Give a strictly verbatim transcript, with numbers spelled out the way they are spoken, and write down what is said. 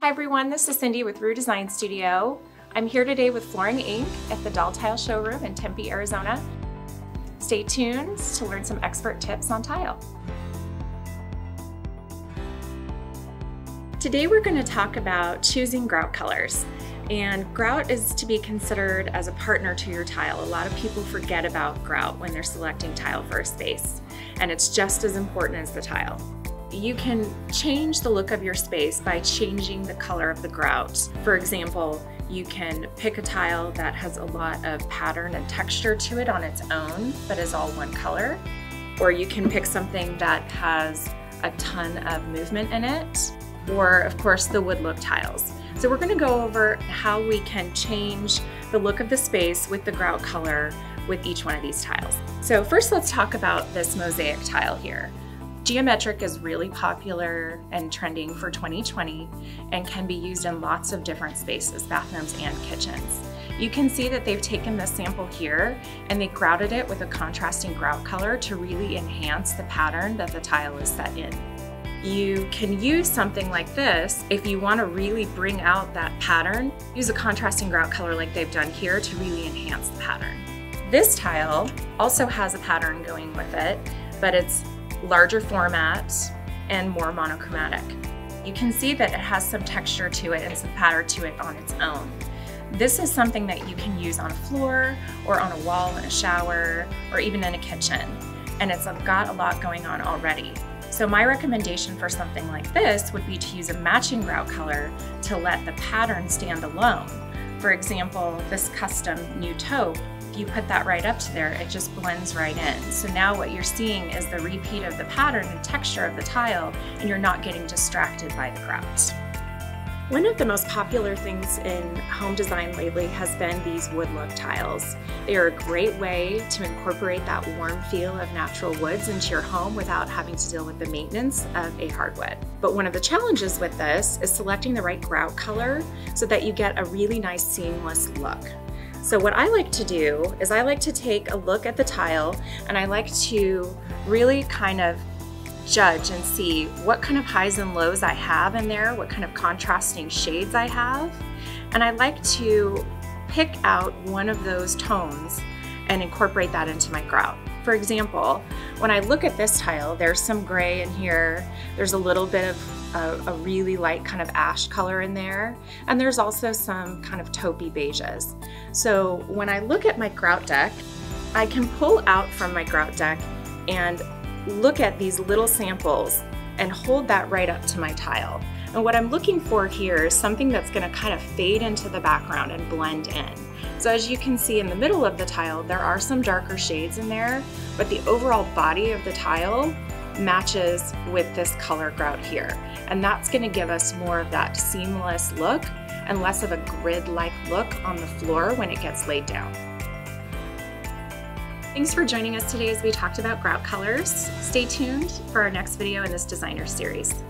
Hi everyone, this is Cindy with Roux Design Studio. I'm here today with Flooring Incorporated at the Dal Tile Showroom in Tempe, Arizona. Stay tuned to learn some expert tips on tile. Today we're going to talk about choosing grout colors. And grout is to be considered as a partner to your tile. A lot of people forget about grout when they're selecting tile for a space, and it's just as important as the tile. You can change the look of your space by changing the color of the grout. For example, you can pick a tile that has a lot of pattern and texture to it on its own, but is all one color. Or you can pick something that has a ton of movement in it. Or, of course, the wood look tiles. So we're going to go over how we can change the look of the space with the grout color with each one of these tiles. So first, let's talk about this mosaic tile here. Geometric is really popular and trending for twenty twenty and can be used in lots of different spaces, bathrooms and kitchens. You can see that they've taken this sample here and they grouted it with a contrasting grout color to really enhance the pattern that the tile is set in. You can use something like this if you want to really bring out that pattern. Use a contrasting grout color like they've done here to really enhance the pattern. This tile also has a pattern going with it, but it's larger format and more monochromatic. You can see that it has some texture to it and some pattern to it on its own. This is something that you can use on a floor or on a wall in a shower or even in a kitchen, and it's got a lot going on already. So my recommendation for something like this would be to use a matching grout color to let the pattern stand alone. For example, this custom new taupe, you put that right up to there, it just blends right in. So now what you're seeing is the repeat of the pattern and texture of the tile, and you're not getting distracted by the grout. One of the most popular things in home design lately has been these wood look tiles. They are a great way to incorporate that warm feel of natural woods into your home without having to deal with the maintenance of a hardwood. But one of the challenges with this is selecting the right grout color so that you get a really nice seamless look. So what I like to do is I like to take a look at the tile and I like to really kind of judge and see what kind of highs and lows I have in there, what kind of contrasting shades I have. And I like to pick out one of those tones and incorporate that into my grout. For example, when I look at this tile, there's some gray in here, there's a little bit of a, a really light kind of ash color in there, and there's also some kind of taupey beiges. So when I look at my grout deck, I can pull out from my grout deck and look at these little samples and hold that right up to my tile. And what I'm looking for here is something that's going to kind of fade into the background and blend in. So as you can see in the middle of the tile, there are some darker shades in there, but the overall body of the tile matches with this color grout here. And that's going to give us more of that seamless look and less of a grid-like look on the floor when it gets laid down. Thanks for joining us today as we talked about grout colors. Stay tuned for our next video in this designer series.